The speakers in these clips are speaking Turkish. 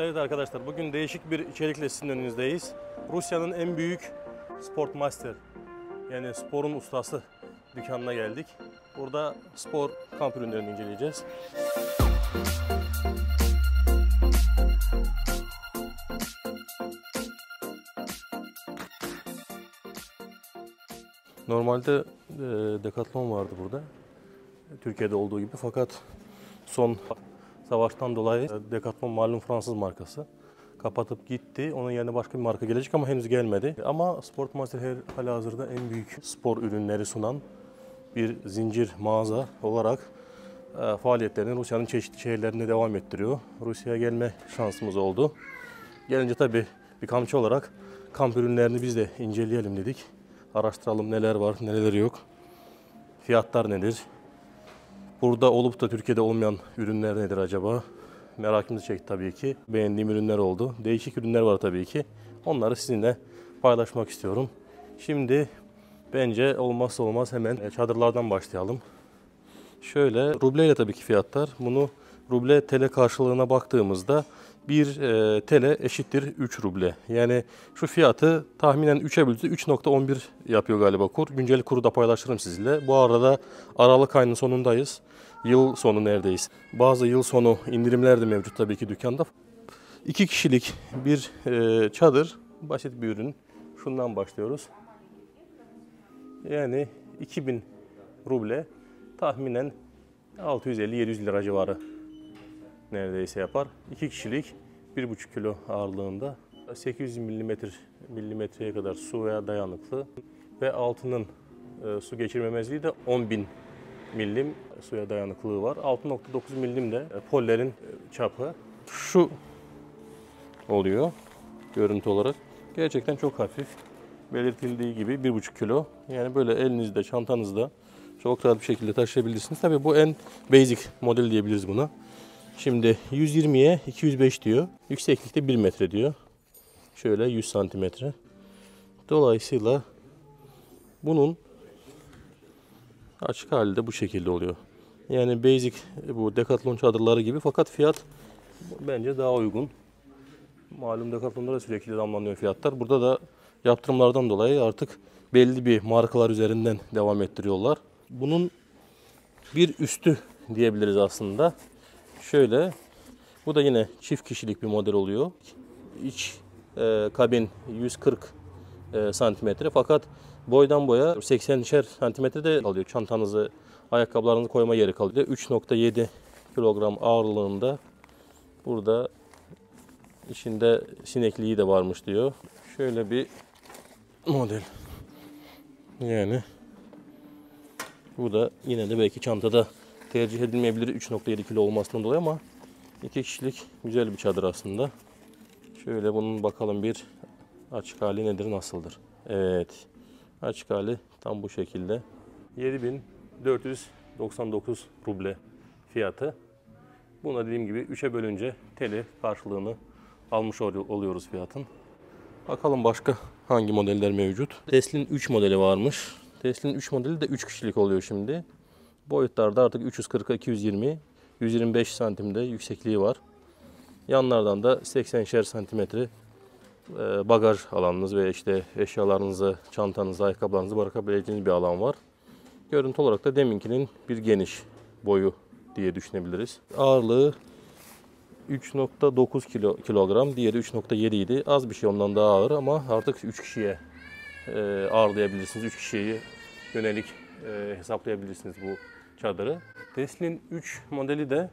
Evet arkadaşlar, bugün değişik bir içerikle sizin önünüzdeyiz. Rusya'nın en büyük Sportmaster, yani sporun ustası dükkanına geldik. Burada spor kamp ürünlerini inceleyeceğiz. Normalde Decathlon vardı burada, Türkiye'de olduğu gibi, fakat son savaştan dolayı Decathlon, malum Fransız markası, kapatıp gitti. Onun yerine başka bir marka gelecek ama henüz gelmedi. Ama Sportmaster halihazırda en büyük spor ürünleri sunan bir zincir mağaza olarak faaliyetlerini Rusya'nın çeşitli şehirlerinde devam ettiriyor. Rusya'ya gelme şansımız oldu. Gelince tabii bir kampçı olarak kamp ürünlerini biz de inceleyelim dedik. Araştıralım, neler var, neler yok, fiyatlar nedir, burada olup da Türkiye'de olmayan ürünler nedir acaba? Merakımızı çekti tabii ki. Beğendiğim ürünler oldu. Değişik ürünler var tabii ki. Onları sizinle paylaşmak istiyorum. Şimdi bence olmazsa olmaz hemen çadırlardan başlayalım. Şöyle, rubleyle tabii ki fiyatlar. Bunu ruble TL karşılığına baktığımızda 1 TL eşittir 3 ruble. Yani şu fiyatı tahminen 3'e bölüldü. 3.11 yapıyor galiba kur. Güncel kuru da paylaşırım sizinle. Bu arada Aralık ayının sonundayız. Yıl sonu neredeyiz? Bazı yıl sonu indirimler de mevcut tabii ki dükkanda. 2 kişilik bir çadır, basit bir ürün. Şundan başlıyoruz. Yani 2000 ruble tahminen 650-700 lira civarı neredeyse yapar. 2 kişilik 1,5 kilo ağırlığında, 800 milimetreye kadar suya dayanıklı ve altının su geçirmemezliği de 10.000 milim suya dayanıklılığı var. 6.9 milim de pollerin çapı. Şu oluyor görüntü olarak. Gerçekten çok hafif. Belirtildiği gibi 1,5 kilo. Yani böyle elinizde, çantanızda çok rahat bir şekilde taşıyabilirsiniz. Tabii bu en basic model diyebiliriz buna. Şimdi 120'ye 205 diyor. Yükseklikte 1 metre diyor. Şöyle 100 santimetre. Dolayısıyla bunun açık hali de bu şekilde oluyor. Yani basic bu Decathlon çadırları gibi, fakat fiyat bence daha uygun. Malum Decathlon'da da sürekli zamlanıyor fiyatlar. Burada da yaptırımlardan dolayı artık belli bir markalar üzerinden devam ettiriyorlar. Bunun bir üstü diyebiliriz aslında. Şöyle, bu da yine çift kişilik bir model oluyor. İç kabin 140 santimetre, fakat boydan boya 80'şer santimetre de kalıyor. Çantanızı, ayakkabılarınızı koyma yeri kalıyor. 3.7 kilogram ağırlığında. Burada içinde sinekliği de varmış diyor. Şöyle bir model. Yani bu da yine de belki çantada tercih edilmeyebilir 3.7 kilo olmasından dolayı, ama 2 kişilik güzel bir çadır aslında. Şöyle bunun bakalım bir açık hali nedir, nasıldır? Evet, açık hali tam bu şekilde. 7499 ruble fiyatı. Buna dediğim gibi 3'e bölünce TL karşılığını almış oluyoruz fiyatın. Bakalım başka hangi modeller mevcut? Teslin 3 modeli varmış. Teslin 3 modeli de 3 kişilik oluyor şimdi. Boyutlarda artık 340'a 220, 125 santimde yüksekliği var. Yanlardan da 80'şer santimetre bagaj alanınız ve işte eşyalarınızı, çantanızı, ayakkabılarınızı bırakabileceğiniz bir alan var. Görüntü olarak da deminkinin bir geniş boyu diye düşünebiliriz. Ağırlığı 3.9 kilogram, diğeri 3.7 idi. Az bir şey, ondan daha ağır, ama artık 3 kişiye ağırlayabilirsiniz. 3 kişiyi yönelik hesaplayabilirsiniz bu çadırı. Teslin 3 modeli de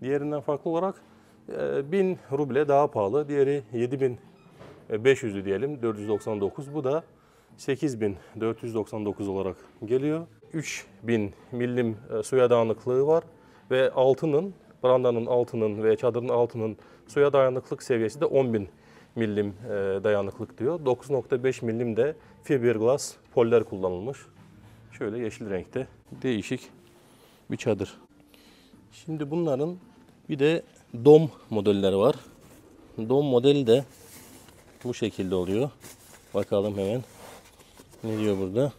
diğerinden farklı olarak 1000 ruble daha pahalı. Diğeri 7500'lü diyelim, 499. Bu da 8499 olarak geliyor. 3000 milim suya dayanıklılığı var ve altının, brandanın altının ve çadırın altının suya dayanıklılık seviyesi de 10.000 milim dayanıklılık diyor. 9.5 milim de fiberglass poller kullanılmış. Şöyle yeşil renkte değişik bir çadır. Şimdi bunların bir de dom modelleri var. Dom modeli de bu şekilde oluyor. Bakalım hemen ne diyor burada.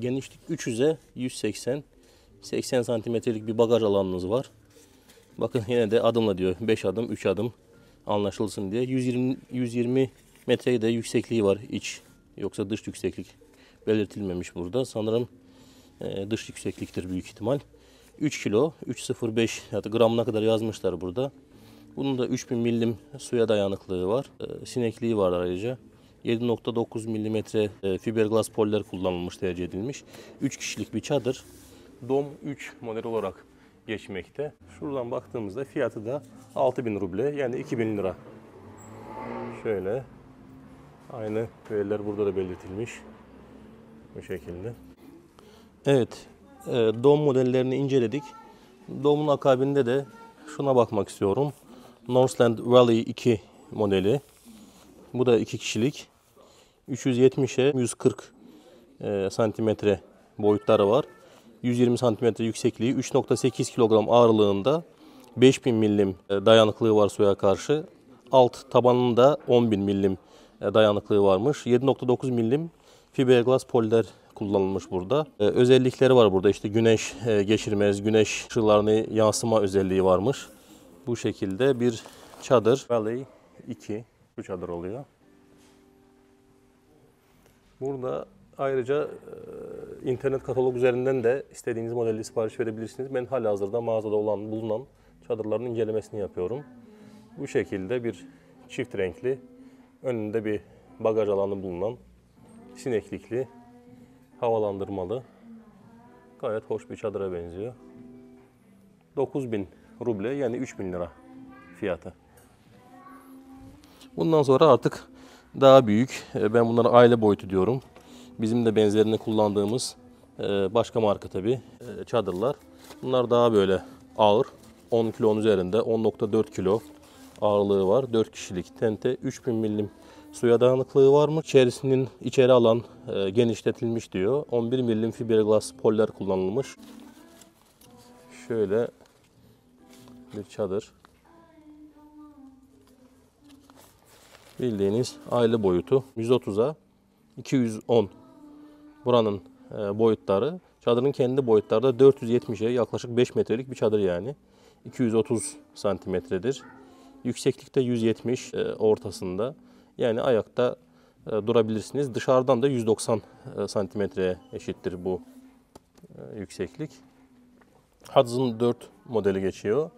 Genişlik 300'e 180, 80 santimetrelik bir bagaj alanınız var. Bakın yine de adımla diyor. 5 adım, 3 adım anlaşılsın diye. 120 metreyi de yüksekliği var iç. Yoksa dış yükseklik belirtilmemiş burada. Sanırım dış yüksekliktir büyük ihtimal. 3 kilo, 3.05 hatta gramına kadar yazmışlar burada. Bunun da 3000 milim suya dayanıklılığı var. Sinekliği var ayrıca. 7.9 milimetre fiberglass poller kullanılmış, tercih edilmiş. 3 kişilik bir çadır. Dom 3 model olarak geçmekte. Şuradan baktığımızda fiyatı da 6000 ruble, yani 2000 lira. Şöyle. Aynı veriler burada da belirtilmiş. Bu şekilde. Evet. Dom modellerini inceledik. Dom'un akabinde de şuna bakmak istiyorum. Northland Valley 2 modeli. Bu da 2 kişilik. 370'e 140 santimetre boyutları var. 120 santimetre yüksekliği, 3.8 kilogram ağırlığında, 5000 milim dayanıklığı var suya karşı. Alt tabanında 10.000 milim dayanıklığı varmış. 7.9 milim fiberglass poller kullanılmış burada. Özellikleri var burada. İşte güneş geçirmez, güneş ışınlarını yansıma özelliği varmış. Bu şekilde bir çadır. Valley 2. Bu çadır oluyor. Burada ayrıca internet katalog üzerinden de istediğiniz modeli sipariş verebilirsiniz. Ben halihazırda mağazada olan, bulunan çadırların incelemesini yapıyorum. Bu şekilde bir çift renkli, önünde bir bagaj alanı bulunan, sineklikli, havalandırmalı, gayet hoş bir çadıra benziyor. 9000 ruble, yani 3000 lira fiyatı. Bundan sonra artık daha büyük, ben bunlara aile boyutu diyorum. Bizim de benzerini kullandığımız başka marka tabii çadırlar. Bunlar daha böyle ağır, 10 kilonun üzerinde, 10.4 kilo ağırlığı var. 4 kişilik tente, 3000 milim suya dayanıklığı var mı? İçerisinin içeri alan genişletilmiş diyor. 11 milim fiberglass poller kullanılmış. Şöyle bir çadır. Bildiğiniz aile boyutu. 130'a 210 buranın boyutları. Çadırın kendi boyutları da 470'e, yaklaşık 5 metrelik bir çadır yani. 230 santimetredir. Yükseklikte 170 ortasında. Yani ayakta durabilirsiniz. Dışarıdan da 190 santimetreye eşittir bu yükseklik. Hudson 4 modeli geçiyor.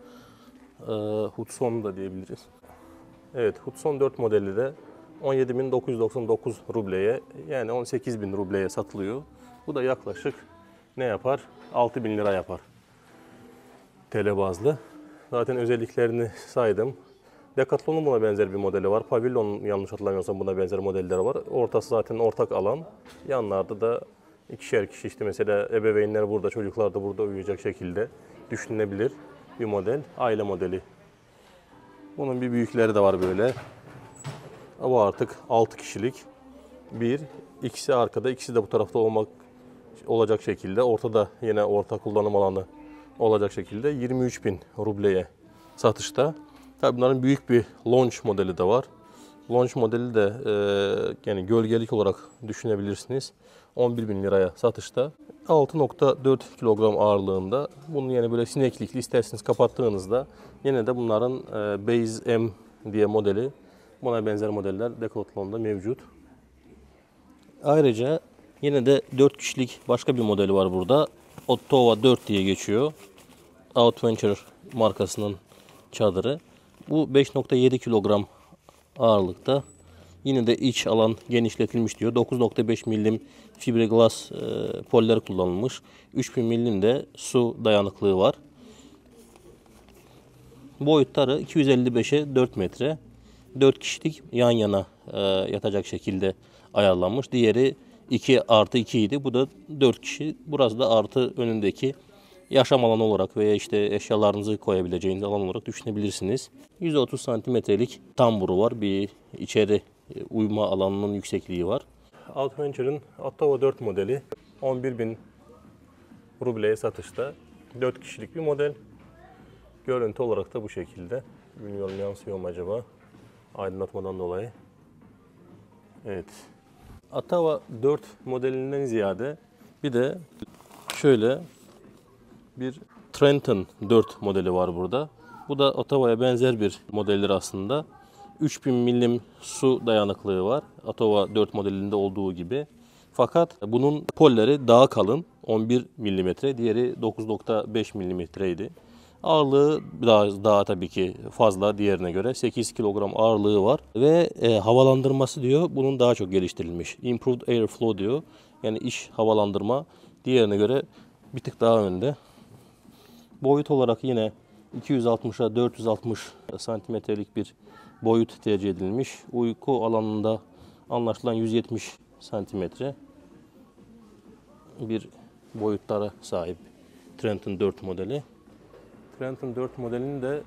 Hudson da diyebiliriz. Evet, Hudson 4 modeli de 17.999 rubleye, yani 18.000 rubleye satılıyor. Bu da yaklaşık ne yapar? 6.000 lira yapar. TL bazlı. Zaten özelliklerini saydım. Decathlon'un buna benzer bir modeli var. Pavilion'un yanlış hatırlamıyorsam buna benzer modelleri var. Ortası zaten ortak alan. Yanlarda da ikişer kişi, işte mesela ebeveynler burada, çocuklar da burada uyuyacak şekilde düşünülebilir bir model. Aile modeli. Bunun bir büyükleri de var böyle. Bu artık 6 kişilik. Bir, ikisi arkada, ikisi de bu tarafta olacak şekilde. Ortada yine orta kullanım alanı olacak şekilde. 23.000 rubleye satışta. Tabii bunların büyük bir launch modeli de var. Launch modeli de yani gölgelik olarak düşünebilirsiniz. 11.000 liraya satışta. 6.4 kilogram ağırlığında. Bunu yani böyle sineklikli isterseniz kapattığınızda yine de bunların Base M diye modeli, buna benzer modeller Decathlon'da mevcut. Ayrıca yine de 4 kişilik başka bir modeli var burada. Atava 4 diye geçiyor. Outventure markasının çadırı. Bu 5.7 kilogram ağırlıkta. Yine de iç alan genişletilmiş diyor. 9.5 milim fiberglass poller kullanılmış. 3000 milim de su dayanıklığı var. Boyutları 255'e 4 metre. 4 kişilik yan yana yatacak şekilde ayarlanmış. Diğeri 2+2 idi. Bu da 4 kişi. Burası da artı önündeki yaşam alanı olarak veya işte eşyalarınızı koyabileceğiniz alan olarak düşünebilirsiniz. 130 santimetrelik tamburu var. Bir içeri uyuma alanının yüksekliği var. Outventure'ın Atava 4 modeli 11.000 rubleye satışta. 4 kişilik bir model. Görüntü olarak da bu şekilde. Bilmiyorum yansıyor mu acaba? Aydınlatmadan dolayı. Evet. Atava 4 modelinden ziyade bir de şöyle bir Trenton 4 modeli var burada. Bu da Atava'ya benzer bir modeldir aslında. 3000 milim su dayanıklığı var. Atava 4 modelinde olduğu gibi. Fakat bunun polleri daha kalın. 11 milimetre. Diğeri 9.5 milimetreydi. Ağırlığı daha tabii ki fazla diğerine göre. 8 kilogram ağırlığı var. Ve havalandırması diyor. Bunun daha çok geliştirilmiş. Improved Airflow diyor. Yani iç havalandırma diğerine göre bir tık daha önde. Boyut olarak yine 260'a 460 santimetrelik bir boyut tercih edilmiş. Uyku alanında anlaşılan 170 santimetre bir boyutlara sahip Trenton 4 modeli. Trenton 4 modelini de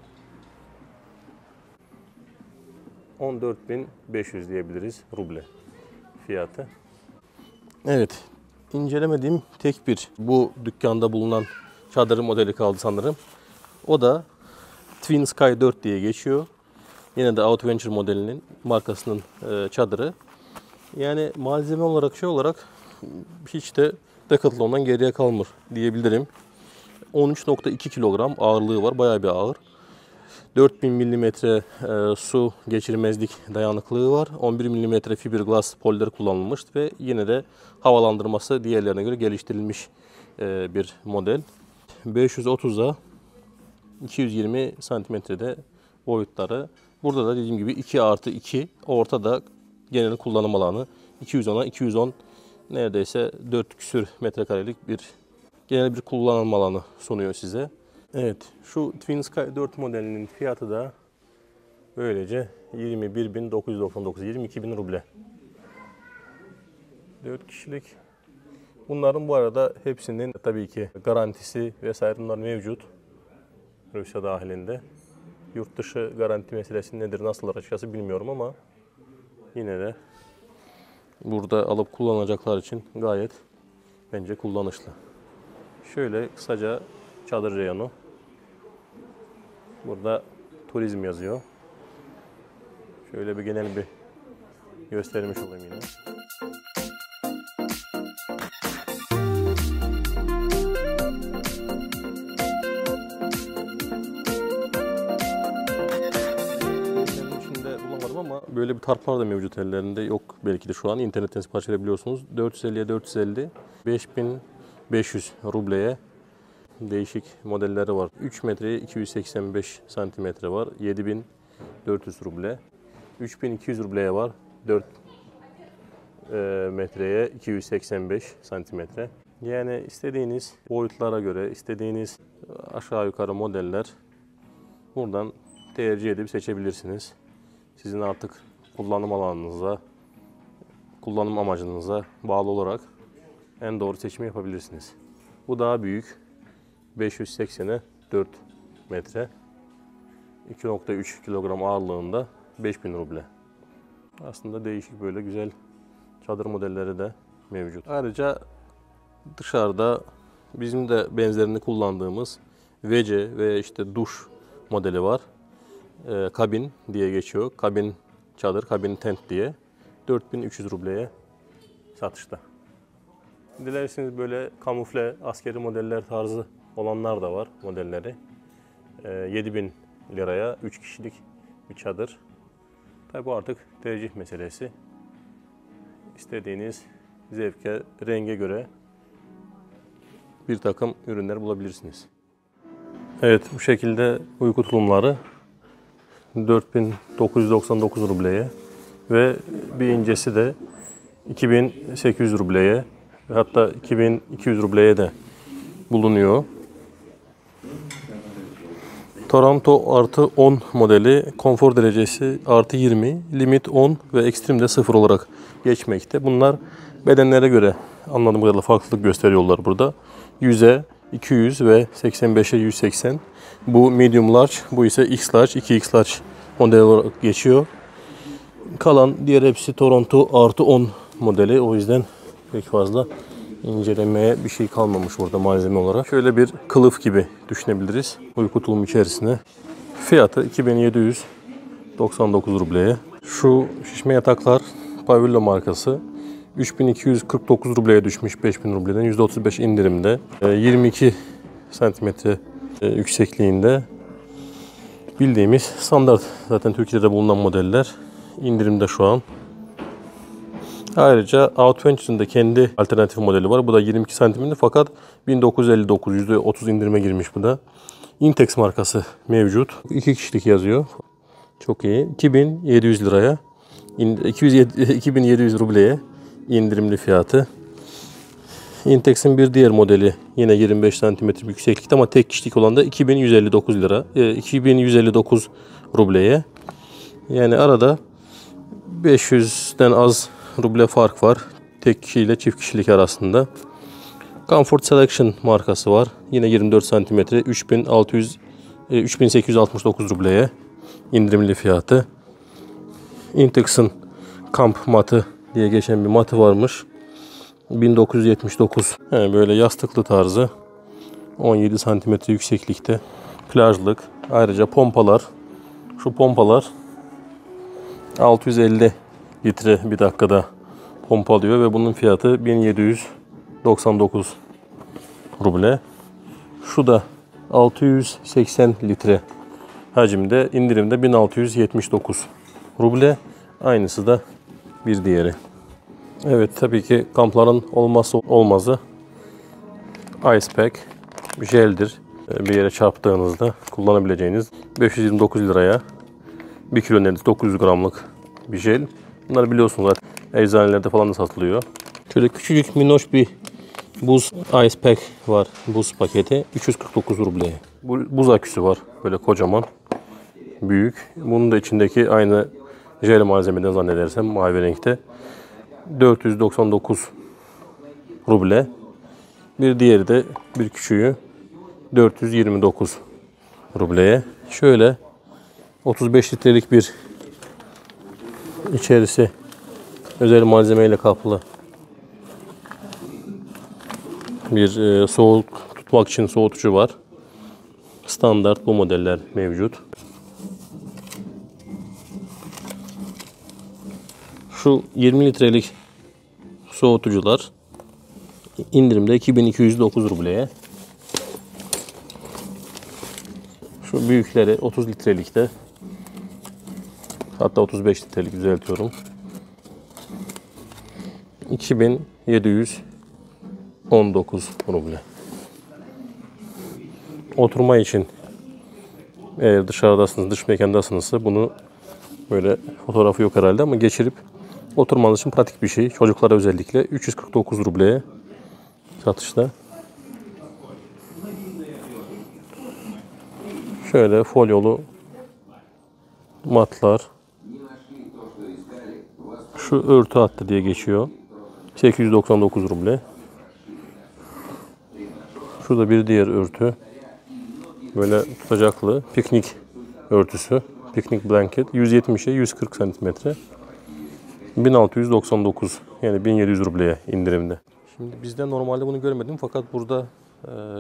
14.500 diyebiliriz ruble fiyatı. Evet, incelemediğim tek bir bu dükkanda bulunan çadırı modeli kaldı sanırım. O da Twin Sky 4 diye geçiyor. Yine de Outventure modelinin markasının çadırı. Yani malzeme olarak hiç de Decathlon'dan geriye kalmır diyebilirim. 13.2 kilogram ağırlığı var. Bayağı bir ağır. 4000 milimetre su geçirmezlik dayanıklılığı var. 11 milimetre fiberglass polder kullanılmış ve yine de havalandırması diğerlerine göre geliştirilmiş bir model. 530'a 220 santimetrede boyutları. Burada da dediğim gibi 2+2 ortada genel kullanım alanı 210'a 210 neredeyse 4 küsür metrekarelik bir genel bir kullanım alanı sunuyor size. Evet, şu Twin Sky 4 modelinin fiyatı da böylece 21.999-22.000 ruble. 4 kişilik. Bunların bu arada hepsinin tabii ki garantisi vesaire bunlar mevcut. Rusya dahilinde. Yurt dışı garanti meselesi nedir, nasıl açıkçası bilmiyorum ama yine de burada alıp kullanacaklar için gayet bence kullanışlı. Şöyle kısaca çadır reyonu. Burada turizm yazıyor. Şöyle bir genel bir göstermiş olayım yine. Böyle bir tarplar da mevcut ellerinde. Yok belki de şu an. İnternetten sipariş edebiliyorsunuz. 450'ye 450, 5500 rubleye değişik modelleri var. 3 metreye 285 santimetre var. 7400 ruble. 3200 rubleye var. 4 metreye 285 santimetre. Yani istediğiniz boyutlara göre, istediğiniz aşağı yukarı modeller buradan tercih edip seçebilirsiniz. Sizin artık kullanım alanınıza, kullanım amacınıza bağlı olarak en doğru seçimi yapabilirsiniz. Bu daha büyük. 580'e 4 metre. 2.3 kilogram ağırlığında 5000 ruble. Aslında değişik böyle güzel çadır modelleri de mevcut. Ayrıca dışarıda bizim de benzerini kullandığımız WC ve işte duş modeli var. Kabin diye geçiyor. Kabin çadır, kabin tent diye. 4300 rubleye satışta. Dilerseniz böyle kamufle, askeri modeller tarzı olanlar da var modelleri. 7000 liraya 3 kişilik bir çadır. Tabi bu artık tercih meselesi. İstediğiniz zevke, renge göre bir takım ürünler bulabilirsiniz. Evet, bu şekilde uyku tulumları 4.999 rubleye ve bir incesi de 2.800 rubleye hatta 2.200 rubleye de bulunuyor. Toronto +10 modeli konfor derecesi +20, limit 10 ve ekstrem de 0 olarak geçmekte. Bunlar bedenlere göre anladığım kadarıyla farklılık gösteriyorlar burada. 100'e 200 ve 85'e 180. Bu medium large, bu ise X large, 2X large model olarak geçiyor. Kalan diğer hepsi Toronto +10 modeli. O yüzden pek fazla incelemeye bir şey kalmamış burada malzeme olarak. Şöyle bir kılıf gibi düşünebiliriz uyku tulumu içerisine. Fiyatı 2799 rubleye. Şu şişme yataklar Pavillo markası. 3249 rubleye düşmüş 5000 rubleden. %35 indirimde. 22 santimetre yüksekliğinde Bildiğimiz standart zaten Türkiye'de bulunan modeller indirimde şu an. Ayrıca Outventure'ın da kendi alternatif modeli var. Bu da 22 santiminde fakat 1959, %30 indirime girmiş bu da. Intex markası mevcut. 2 kişilik yazıyor. Çok iyi. 2700 liraya, 2700 rubleye indirimli fiyatı. Intex'in bir diğer modeli yine 25 cm yükseklikte ama tek kişilik olan da 2159 lira. 2159 rubleye. Yani arada 500'den az ruble fark var. Tek kişiyle çift kişilik arasında. Comfort Selection markası var. Yine 24 cm 3869 rubleye indirimli fiyatı. Intex'in kamp matı diye geçen bir matı varmış. 1979. Yani böyle yastıklı tarzı. 17 cm yükseklikte. Plajlık. Ayrıca pompalar. Şu pompalar 650 litre bir dakikada pompalıyor ve bunun fiyatı 1799 ruble. Şu da 680 litre hacimde, indirimde 1679 ruble. Aynısı da bir diğeri. Evet, tabii ki kampların olmazsa olmazı ice pack, jeldir. Bir yere çarptığınızda kullanabileceğiniz 529 liraya 1 kilo neredeyse 900 gramlık bir jel. Bunları biliyorsunuz zaten eczanelerde falan da satılıyor. Şöyle küçücük minnoş bir buz ice pack var, buz paketi 349 rubleye. Buz aküsü var böyle kocaman, büyük. Bunun da içindeki aynı jel malzemeden zannedersem mavi renkte. 499 ruble. Bir diğeri de bir küçüğü 429 rubleye. Şöyle 35 litrelik bir içerisi özel malzemeyle kaplı bir soğuk tutmak için soğutucu var. Standart bu modeller mevcut. Şu 20 litrelik soğutucular indirimde 2209 rubleye. Şu büyükleri 30 litrelikte, hatta 35 litrelik düzeltiyorum, 2719 ruble. Oturma için eğer dışarıdasınız, dış mekandasınız bunu böyle fotoğrafı yok herhalde ama geçirip oturmanız için pratik bir şey. Çocuklara özellikle 349 rubleye satışta. Şöyle folyolu matlar. Şu örtü hattı diye geçiyor. 899 ruble. Şurada bir diğer örtü. Böyle tutacaklı piknik örtüsü. Piknik blanket. 170'e 140 santimetre. 1699, yani 1700 rubleye indirimde. Şimdi bizde normalde bunu görmedim fakat burada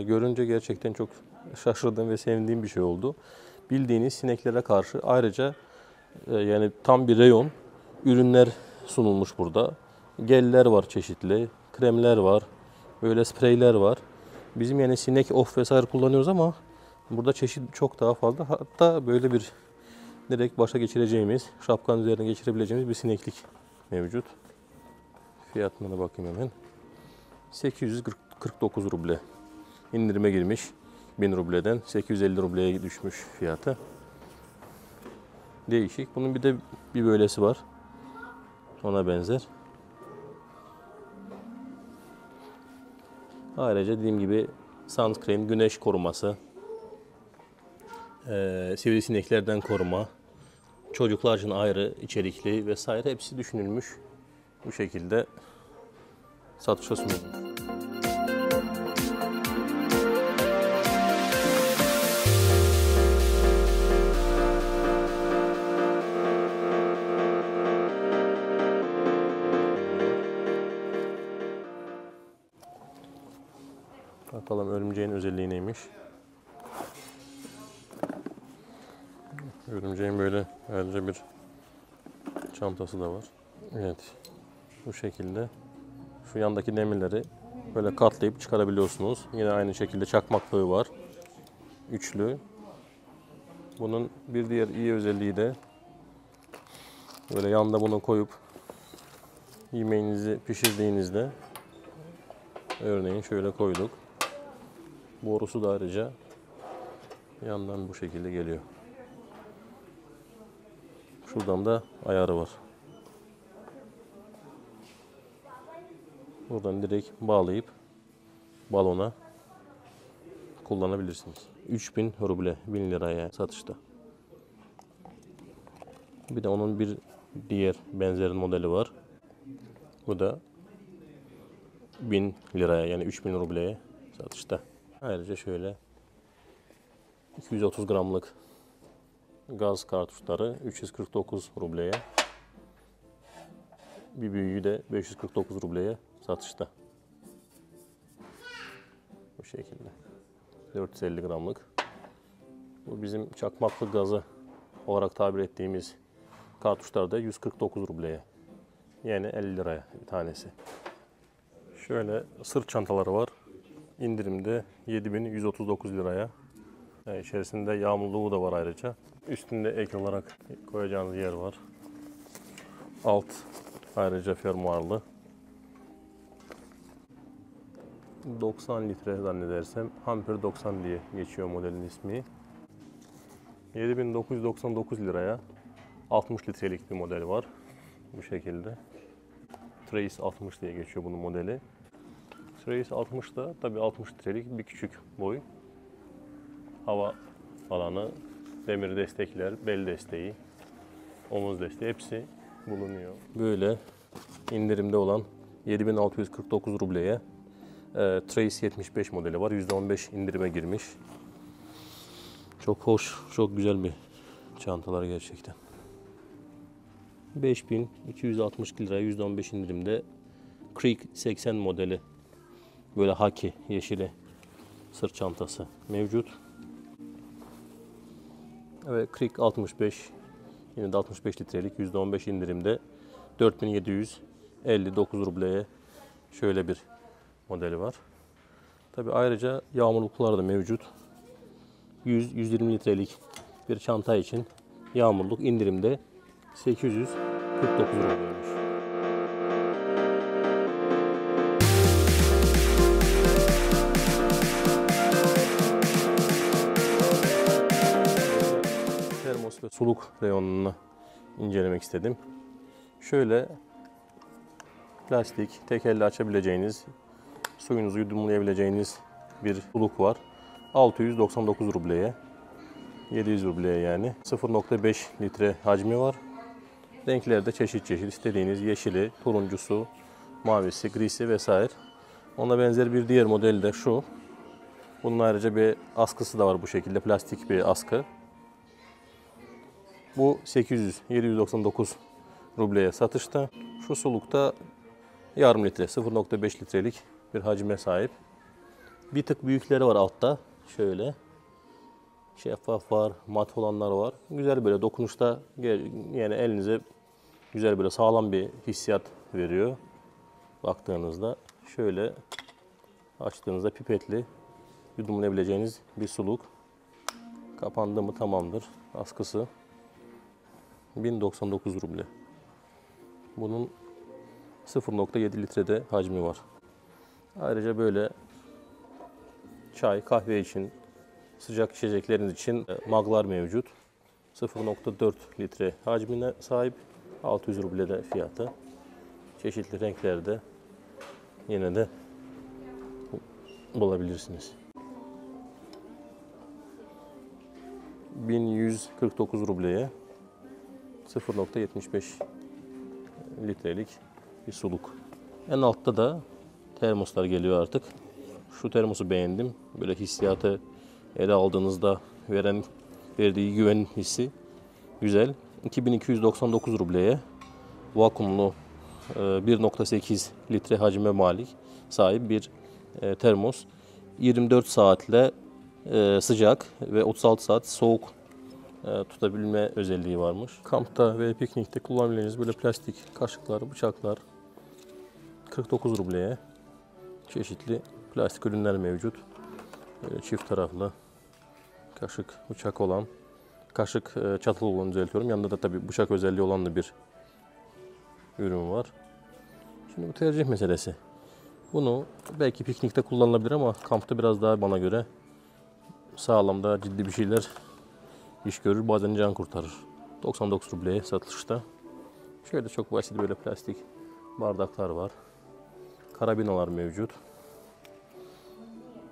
görünce gerçekten çok şaşırdığım ve sevindiğim bir şey oldu. Bildiğiniz sineklere karşı ayrıca yani tam bir reyon ürünler sunulmuş burada. Geller var çeşitli, kremler var, böyle spreyler var. Bizim yani sinek of vesaire kullanıyoruz ama burada çeşit çok daha fazla. Hatta böyle bir direkt başa geçireceğimiz, şapkanın üzerine geçirebileceğimiz bir sineklik mevcut. Fiyatına bakayım hemen. 849 ruble. İndirime girmiş. 1000 rubleden 850 rubleye düşmüş fiyatı. Değişik. Bunun bir de bir böylesi var. Ona benzer. Ayrıca dediğim gibi sunscreen, güneş koruması, sivrisineklerden koruma, çocuklar için ayrı içerikli vesaire hepsi düşünülmüş. Bu şekilde satışa sunulmuş. Bakalım örümceğin özelliği neymiş? Örümceğin böyle ayrıca bir çantası da var. Evet, bu şekilde şu yandaki demirleri böyle katlayıp çıkarabiliyorsunuz. Yine aynı şekilde çakmaklığı var. Üçlü. Bunun bir diğer iyi özelliği de böyle yanda bunu koyup yemeğinizi pişirdiğinizde, örneğin şöyle koyduk. Borusu da ayrıca yandan bu şekilde geliyor. Şuradan da ayarı var. Buradan direkt bağlayıp balona kullanabilirsiniz. 3000 ruble, 1000 liraya satışta. Bir de onun bir diğer benzer modeli var. Bu da 1000 liraya, yani 3000 rubleye satışta. Ayrıca şöyle 230 gramlık gaz kartuşları 349 rubleye, bir büyüğü de 549 rubleye satışta. Bu şekilde 450 gramlık. Bu bizim çakmaklı gazı olarak tabir ettiğimiz kartuşlar da 149 rubleye, yani 50 liraya bir tanesi. Şöyle sırt çantaları var. İndirimde 7139 liraya. Yani içerisinde yağmurluğu da var ayrıca. Üstünde ek olarak koyacağınız yer var. Alt ayrıca fermuarlı. 90 litre zannedersem. Hamper 90 diye geçiyor modelin ismi. 7999 liraya 60 litrelik bir model var. Bu şekilde. Trace 60 diye geçiyor bunun modeli. Trace 60 da tabii 60 litrelik bir küçük boy. Hava alanı, demir destekler, bel desteği, omuz desteği hepsi bulunuyor. Böyle indirimde olan 7649 rubleye Trace 75 modeli var. %15 indirime girmiş. Çok hoş, çok güzel bir çantalar gerçekten. 5260 liraya %15 indirimde Creek 80 modeli. Böyle haki, yeşili sırt çantası mevcut. Evet, Creek 65, yine de 65 litrelik %15 indirimde 4759 rubleye şöyle bir modeli var. Tabi ayrıca yağmurluklar da mevcut. 100-120 litrelik bir çanta için yağmurluk indirimde 849 rubleymiş. Termos ve suluk reyonunu incelemek istedim. Şöyle plastik, tek elle açabileceğiniz, suyunuzu yudumlayabileceğiniz bir suluk var. 699 rubleye, 700 rubleye yani. 0.5 litre hacmi var. Renklerde çeşit çeşit, istediğiniz yeşili, turuncusu, mavisi, grisi vesaire. Ona benzer bir diğer model de şu. Bunun ayrıca bir askısı da var bu şekilde, plastik bir askı. Bu 800-799 rubleye satışta. Şu sulukta yarım litre, 0.5 litrelik bir hacme sahip. Bir tık büyükleri var altta. Şöyle şeffaf var, mat olanlar var. Güzel böyle dokunuşta, yani elinize güzel böyle sağlam bir hissiyat veriyor. Baktığınızda şöyle açtığınızda pipetli yudumlayabileceğiniz bir suluk. Kapandı mı tamamdır. Askısı 1099 ruble. Bunun 0.7 litrede hacmi var. Ayrıca böyle çay, kahve için, sıcak içecekleriniz için maglar mevcut. 0.4 litre hacmine sahip. 600 ruble de fiyatı. Çeşitli renklerde yine de bulabilirsiniz. 1149 rubleye 0.75 litrelik bir suluk. En altta da termoslar geliyor artık. Şu termosu beğendim. Böyle hissiyatı ele aldığınızda verdiği güven hissi güzel. 2299 rubleye vakumlu 1.8 litre hacme malik sahip bir termos. 24 saatle sıcak ve 36 saat soğuk tutabilme özelliği varmış. Kampta ve piknikte kullanabileceğiniz böyle plastik kaşıklar, bıçaklar 49 rubleye. Çeşitli plastik ürünler mevcut. Böyle çift taraflı kaşık, bıçak olan kaşık çatal olanı düzeltiyorum. Yanında da tabii bıçak özelliği olan da bir ürün var. Şimdi bu tercih meselesi. Bunu belki piknikte kullanılabilir ama kampta biraz daha bana göre sağlamda ciddi bir şeyler iş görür. Bazen can kurtarır. 99 rubleye satılışta. Şöyle çok basit böyle plastik bardaklar var. Karabinalar mevcut.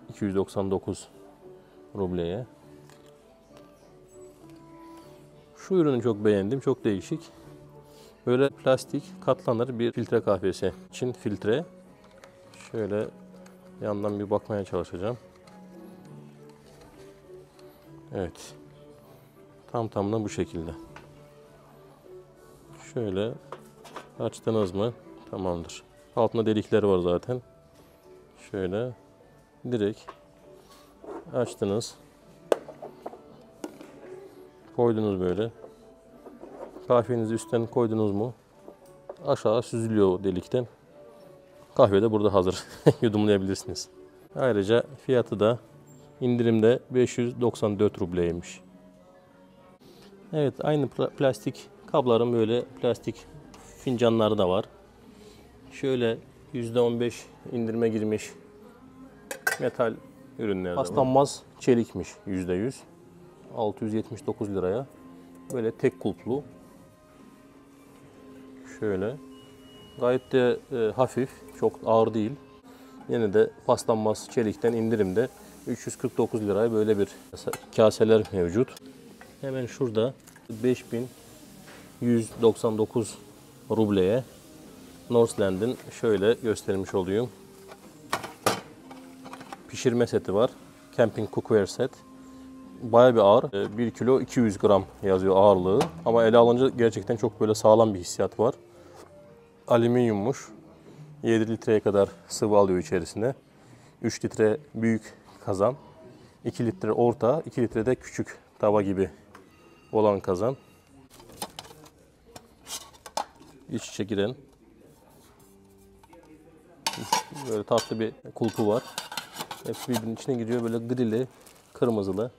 299 rubleye. Şu ürünü çok beğendim. Çok değişik. Böyle plastik katlanır bir filtre kahvesi. Çin filtre. Şöyle yandan bir bakmaya çalışacağım. Evet. Tam tamına bu şekilde. Şöyle açtınız mı? Tamamdır. Altında delikler var zaten. Şöyle direkt açtınız. Koydunuz böyle. Kahvenizi üstten koydunuz mu? Aşağı süzülüyor delikten. Kahve de burada hazır. Yudumlayabilirsiniz. Ayrıca fiyatı da indirimde 594 rubleymiş. Evet, aynı plastik kabların böyle plastik fincanları da var. Şöyle %15 indirime girmiş metal ürünler. Paslanmaz çelikmiş %100. 679 liraya. Böyle tek kulplu. Şöyle. Gayet de hafif, çok ağır değil. Yine de paslanmaz çelikten indirimde 349 liraya böyle bir kaseler mevcut. Hemen şurada 5199 rubleye Northland'in şöyle göstermiş olayım. Pişirme seti var. Camping Cookware set. Bayağı bir ağır. 1 kilo 200 gram yazıyor ağırlığı. Ama ele alınca gerçekten çok böyle sağlam bir hissiyat var. Alüminyummuş. 7 litreye kadar sıvı alıyor içerisine. 3 litre büyük kazan. 2 litre orta, 2 litre de küçük tava gibi olan kazan. İç içe giren. Böyle tatlı bir kulpu var. Hepsi birbirinin içine giriyor. Böyle grili, kırmızılı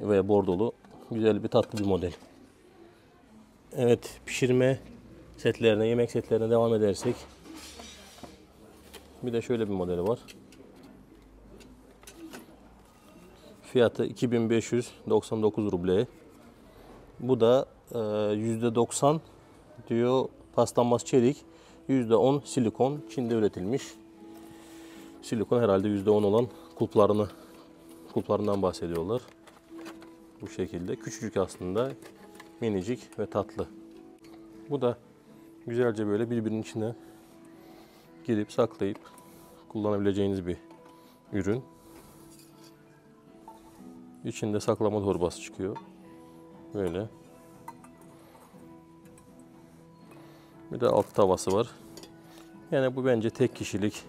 ve bordolu. Güzel bir tatlı bir model. Evet, pişirme setlerine, yemek setlerine devam edersek. Bir de şöyle bir modeli var. Fiyatı 2599 ruble. Bu da %90 diyor paslanmaz çelik, %10 silikon, Çin'de üretilmiş. Silikon herhalde %10 olan kulplarından bahsediyorlar. Bu şekilde küçücük aslında, minicik ve tatlı. Bu da güzelce böyle birbirinin içine girip saklayıp kullanabileceğiniz bir ürün. İçinde saklama torbası çıkıyor. Böyle. Bir de alt tavası var. Yani bu bence tek kişilik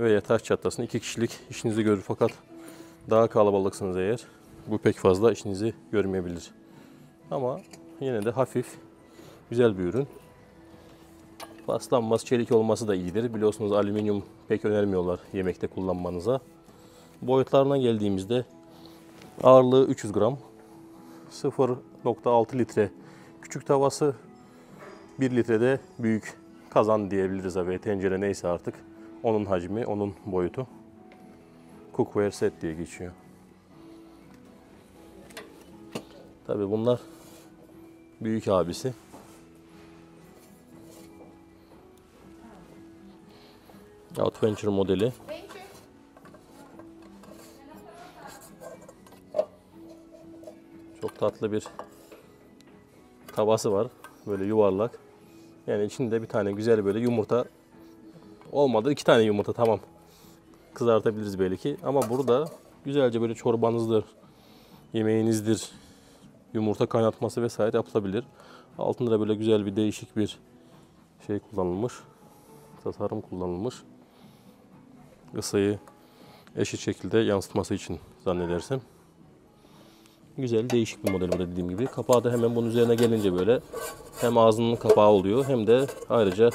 veya taş çatlasını 2 kişilik işinizi görür. Fakat daha kalabalıksınız eğer, bu pek fazla işinizi görmeyebilir. Ama yine de hafif, güzel bir ürün. Paslanmaz çelik olması da iyidir. Biliyorsunuz alüminyum pek önermiyorlar yemekte kullanmanıza. Boyutlarına geldiğimizde ağırlığı 300 gram, 0.6 litre küçük tavası, 1 litre de büyük kazan diyebiliriz abi. Tencere neyse artık. Onun hacmi, onun boyutu. Cookware set diye geçiyor. Tabii bunlar büyük abisi. Outventure modeli. Çok tatlı bir tavası var. Böyle yuvarlak. Yani içinde bir tane güzel böyle yumurta. Olmadı 2 tane yumurta, tamam. Kızartabiliriz belki. Ama burada güzelce böyle çorbanızdır, yemeğinizdir, yumurta kaynatması vesaire yapılabilir. Altında da böyle güzel bir değişik bir şey kullanılmış. Tasarım kullanılmış. Isıyı eşit şekilde yansıtması için zannedersem. Güzel, değişik bir model burada dediğim gibi. Kapağı da hemen bunun üzerine gelince böyle hem ağzının kapağı oluyor hem de ayrıca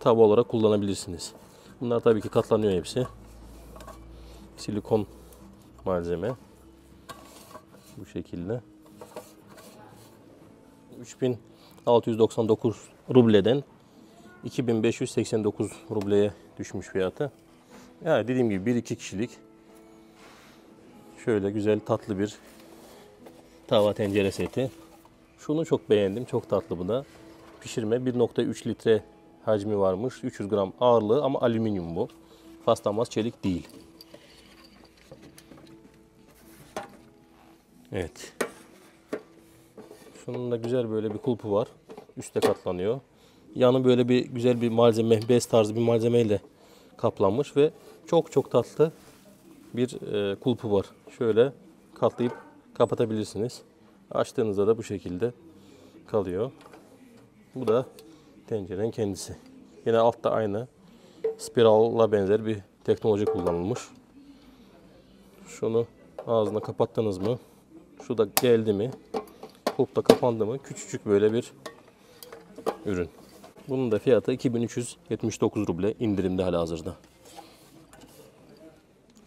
tava olarak kullanabilirsiniz. Bunlar tabii ki katlanıyor hepsi. Silikon malzeme. Bu şekilde. 3699 rubleden 2589 rubleye düşmüş fiyatı. Yani dediğim gibi 1-2 kişilik şöyle güzel tatlı bir tava tencere seti. Şunu çok beğendim. Çok tatlı bu da. Pişirme 1.3 litre hacmi varmış. 300 gram ağırlığı ama alüminyum bu. Paslanmaz çelik değil. Evet. Şunun da güzel böyle bir kulpu var. Üste katlanıyor. Yanı böyle bir güzel bir malzeme, bez tarzı bir malzemeyle kaplanmış ve çok çok tatlı bir kulpu var. Şöyle katlayıp kapatabilirsiniz. Açtığınızda da bu şekilde kalıyor. Bu da tencerenin kendisi. Yine altta aynı spiralla benzer bir teknoloji kullanılmış. Şunu ağzına kapattınız mı? Şu da geldi mi? Kulp da kapandı mı? Küçücük böyle bir ürün. Bunun da fiyatı 2379 ruble indirimde halihazırda.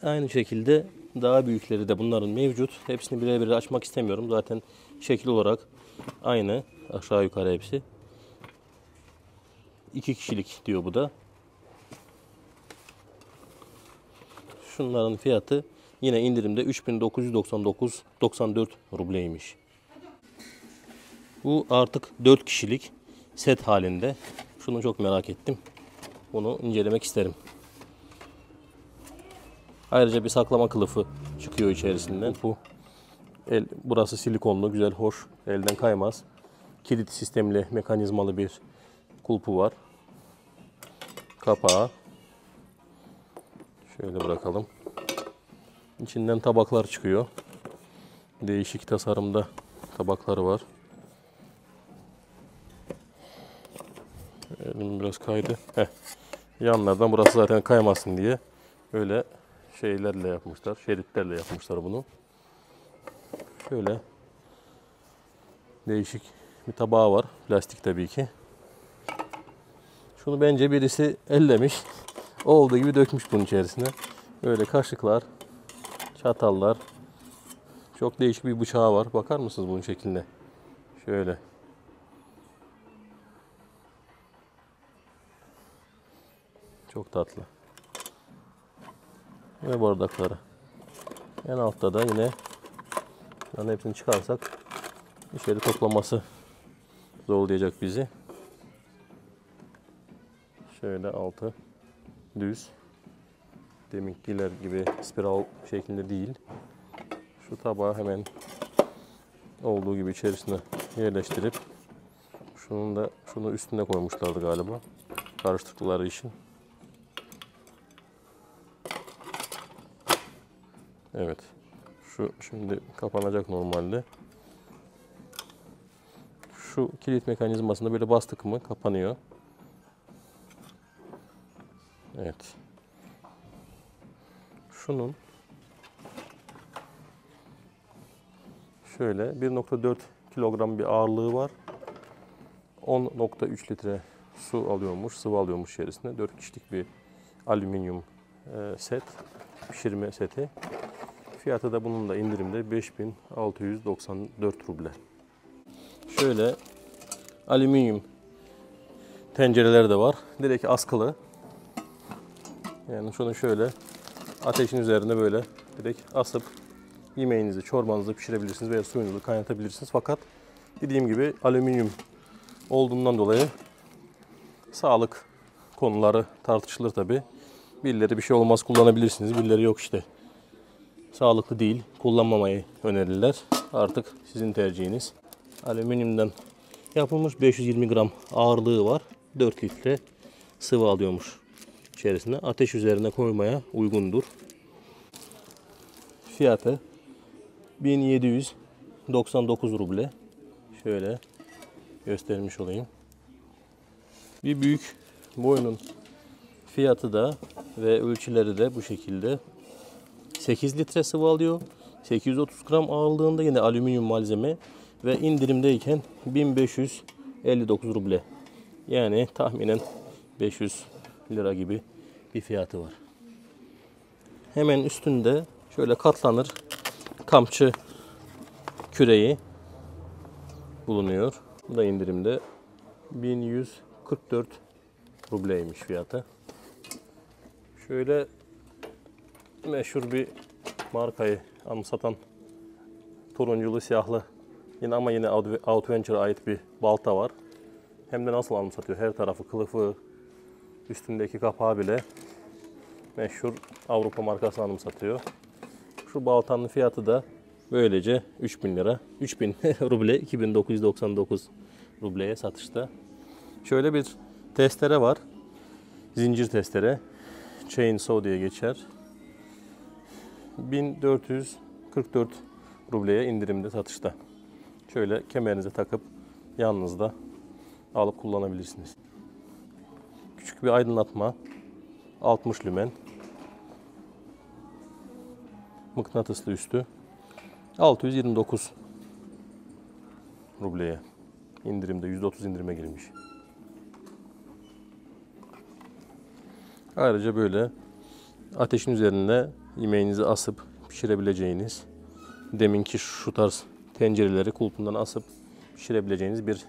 Aynı şekilde daha büyükleri de bunların mevcut. Hepsini birer birer açmak istemiyorum. Zaten şekil olarak aynı. Aşağı yukarı hepsi. 2 kişilik diyor bu da. Şunların fiyatı yine indirimde 3999.94 rubleymiş. Bu artık 4 kişilik set halinde. Şunu çok merak ettim. Bunu incelemek isterim. Ayrıca bir saklama kılıfı çıkıyor içerisinden. Bu el, burası silikonlu, güzel, hoş, elden kaymaz. Kilit sistemli, mekanizmalı bir kulpu var. Kapağı. Şöyle bırakalım. İçinden tabaklar çıkıyor. Değişik tasarımda tabakları var. Elim biraz kaydı. Heh. Yanlardan burası zaten kaymasın diye böyle şeylerle yapmışlar, şeritlerle yapmışlar bunu. Şöyle değişik bir tabağı var, plastik tabii ki. Şunu bence birisi ellemiş, olduğu gibi dökmüş bunun içerisine. Böyle kaşıklar, çatallar, çok değişik bir bıçağı var. Bakar mısınız bunun şekline? Şöyle. Çok tatlı. Ve bardakları. En altta da yine yani hepsini çıkarsak içeri toplaması zorlayacak bizi. Şöyle altı düz. Deminkiler gibi spiral şeklinde değil. Şu tabağı hemen olduğu gibi içerisine yerleştirip şunun da şunu üstüne koymuşlardı galiba. Karıştırdıkları için. Evet. Şu şimdi kapanacak normalde. Şu kilit mekanizmasında böyle bastık mı kapanıyor. Evet. Şunun şöyle 1.4 kilogram bir ağırlığı var. 10.3 litre su alıyormuş, sıvı alıyormuş içerisinde. 4 kişilik bir alüminyum set, pişirme seti. Fiyatı da bunun da indirimde 5694 ruble. Şöyle alüminyum tencereler de var. Direkt askılı. Yani şunu şöyle ateşin üzerinde böyle direkt asıp yemeğinizi, çorbanızı pişirebilirsiniz veya suyunuzu kaynatabilirsiniz. Fakat dediğim gibi alüminyum olduğundan dolayı sağlık konuları tartışılır tabii. Birileri bir şey olmaz kullanabilirsiniz, birileri yok işte. Sağlıklı değil, kullanmamayı önerirler. Artık sizin tercihiniz. Alüminyumdan yapılmış, 520 gram ağırlığı var. 4 litre sıvı alıyormuş içerisine. Ateş üzerine koymaya uygundur. Fiyatı 1799 ruble. Şöyle göstermiş olayım. Bir büyük boyunun fiyatı da ve ölçüleri de bu şekilde. 8 litre sıvı alıyor. 830 gram ağırlığında yine alüminyum malzeme ve indirimdeyken 1559 ruble. Yani tahminen 500 lira gibi bir fiyatı var. Hemen üstünde şöyle katlanır kamçı küreği bulunuyor. Bu da indirimde. 1144 rubleymiş fiyatı. Şöyle meşhur bir markayı anımsatan turunculu siyahlı yine ama yine Outventure'a ait bir balta var. Hem de nasıl anımsatıyor, her tarafı, kılıfı, üstündeki kapağı bile meşhur Avrupa markası anımsatıyor. Şu baltanın fiyatı da böylece 3000 lira. 3000 ruble, 2999 rubleye satışta. Şöyle bir testere var. Zincir testere. Chainsaw diye geçer. 1444 rubleye indirimde satışta. Şöyle kemerinize takıp yanınızda alıp kullanabilirsiniz. Küçük bir aydınlatma. 60 lümen. Mıknatıslı üstü. 629 rubleye. İndirimde %30 indirime girmiş. Ayrıca böyle ateşin üzerinde yemeğinizi asıp pişirebileceğiniz, deminki şu tarz tencereleri kulpundan asıp pişirebileceğiniz bir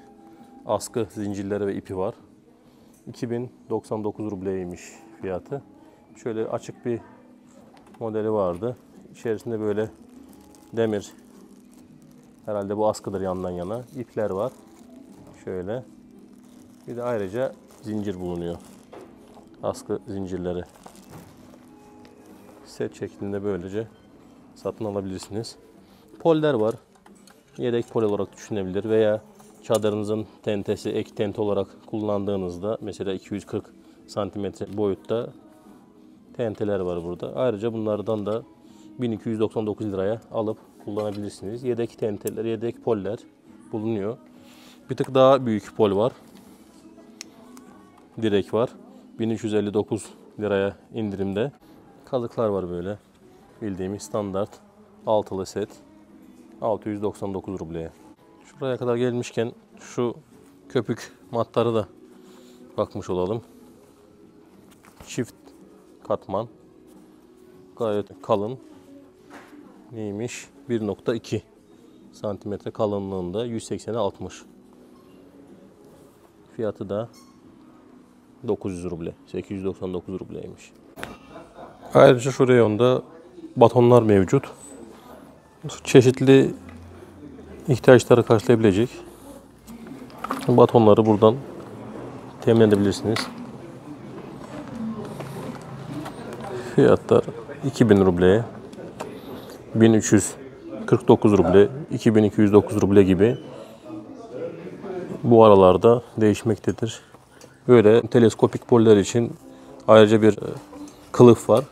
askı zincirleri ve ipi var. 2099 rubleymiş fiyatı. Şöyle açık bir modeli vardı. İçerisinde böyle demir, herhalde bu askıdır, yandan yana ipler var. Şöyle bir de ayrıca zincir bulunuyor. Askı zincirleri. Set şeklinde böylece satın alabilirsiniz. Poller var. Yedek pol olarak düşünebilir veya çadırınızın tentesi, ek tent olarak kullandığınızda mesela 240 cm boyutta tenteler var burada. Ayrıca bunlardan da 1299 liraya alıp kullanabilirsiniz. Yedek tenteler, yedek poller bulunuyor. Bir tık daha büyük pol var. Direk var. 1359 liraya indirimde. Kazıklar var böyle. Bildiğimiz standart altılı set. 699 rubleye. Şuraya kadar gelmişken şu köpük matları da bakmış olalım. Çift katman. Gayet kalın. Neymiş? 1.2 santimetre kalınlığında, 180'e 60. Fiyatı da 900 ruble, 899 rubleymiş. Ayrıca şu reyonda batonlar mevcut. Çeşitli ihtiyaçları karşılayabilecek batonları buradan temin edebilirsiniz. Fiyatlar 2000 rubleye, 1349 ruble, 2209 ruble gibi bu aralarda değişmektedir. Böyle teleskopik poller için ayrıca bir kılıf var.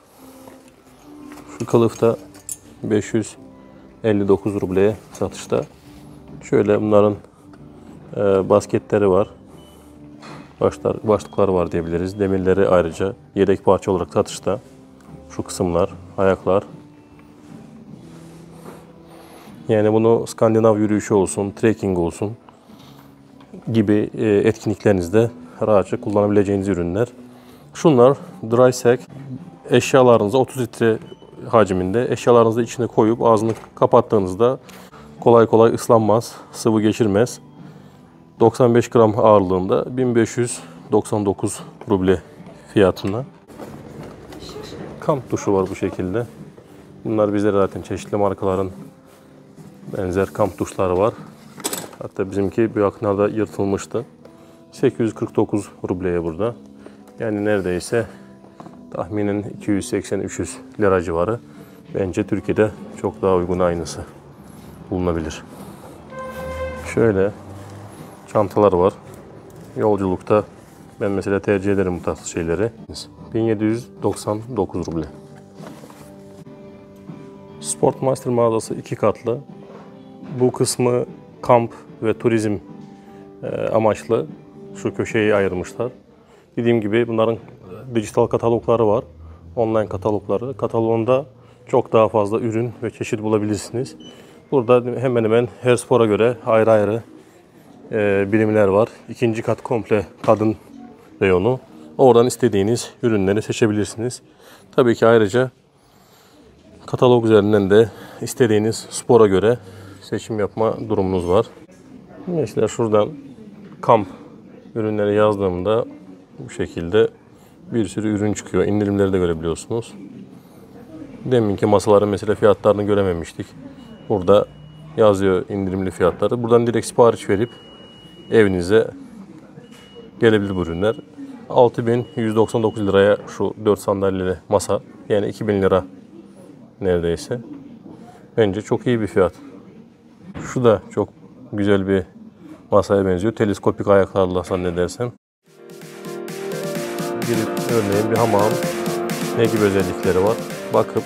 Şu kılıf da 559 rubleye satışta. Şöyle bunların basketleri var. Başlıklar var diyebiliriz. Demirleri ayrıca yedek parça olarak satışta. Şu kısımlar, ayaklar. Yani bunu Skandinav yürüyüşü olsun, trekking olsun gibi etkinliklerinizde rahatça kullanabileceğiniz ürünler. Şunlar dry sack. Eşyalarınızı 30 litre hacminde eşyalarınızı içine koyup ağzını kapattığınızda kolay kolay ıslanmaz, sıvı geçirmez. 95 gram ağırlığında 1599 ruble fiyatına. Kamp duşu var bu şekilde. Bunlar bizde zaten çeşitli markaların benzer kamp duşları var. Hatta bizimki bir aknada yırtılmıştı. 849 rubleye burada. Yani neredeyse tahminen 280-300 lira civarı. Bence Türkiye'de çok daha uygun aynısı bulunabilir. Şöyle çantalar var. Yolculukta ben mesela tercih ederim bu tarz şeyleri. 1799 ruble. Sportmaster mağazası 2 katlı. Bu kısmı kamp ve turizm amaçlı. Şu köşeyi ayırmışlar. Dediğim gibi bunların dijital katalogları var. Online katalogları. Kataloğunda çok daha fazla ürün ve çeşit bulabilirsiniz. Burada hemen hemen her spora göre ayrı ayrı birimler var. İkinci kat komple kadın reyonu. Oradan istediğiniz ürünleri seçebilirsiniz. Tabii ki ayrıca katalog üzerinden de istediğiniz spora göre seçim yapma durumunuz var. Mesela şuradan kamp ürünleri yazdığımda bu şekilde bir sürü ürün çıkıyor. İndirimleri de görebiliyorsunuz. Deminki masaların mesela fiyatlarını görememiştik. Burada yazıyor indirimli fiyatları. Buradan direkt sipariş verip evinize gelebilir bu ürünler. 6.199 liraya şu 4 sandalyeli masa. Yani 2.000 lira neredeyse. Bence çok iyi bir fiyat. Şu da çok güzel bir masaya benziyor. Teleskopik ayaklarla zannedersem. Girip örneğin bir hamam. Ne gibi özellikleri var? Bakıp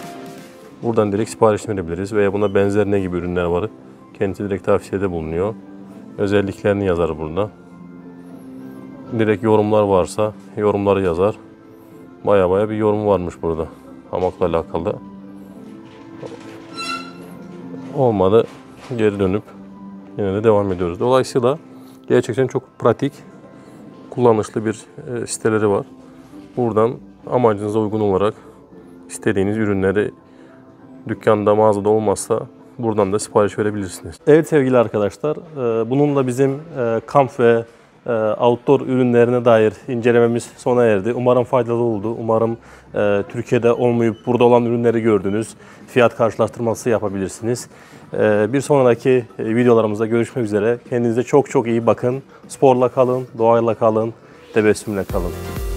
buradan direkt sipariş verebiliriz. Veya buna benzer ne gibi ürünler var? Kendisi direkt tavsiyede bulunuyor. Özelliklerini yazar burada. Direkt yorumlar varsa yorumları yazar. Baya baya bir yorum varmış burada. Hamakla alakalı. Olmadı. Geri dönüp yine de devam ediyoruz. Dolayısıyla gerçekten çok pratik, kullanışlı bir siteleri var. Buradan amacınıza uygun olarak istediğiniz ürünleri dükkanda, mağazada olmazsa buradan da sipariş verebilirsiniz. Evet sevgili arkadaşlar, bununla bizim kamp ve outdoor ürünlerine dair incelememiz sona erdi. Umarım faydalı oldu. Umarım Türkiye'de olmayıp burada olan ürünleri gördünüz. Fiyat karşılaştırması yapabilirsiniz. Bir sonraki videolarımızda görüşmek üzere. Kendinize çok çok iyi bakın. Sporla kalın, doğayla kalın, tebessümle kalın.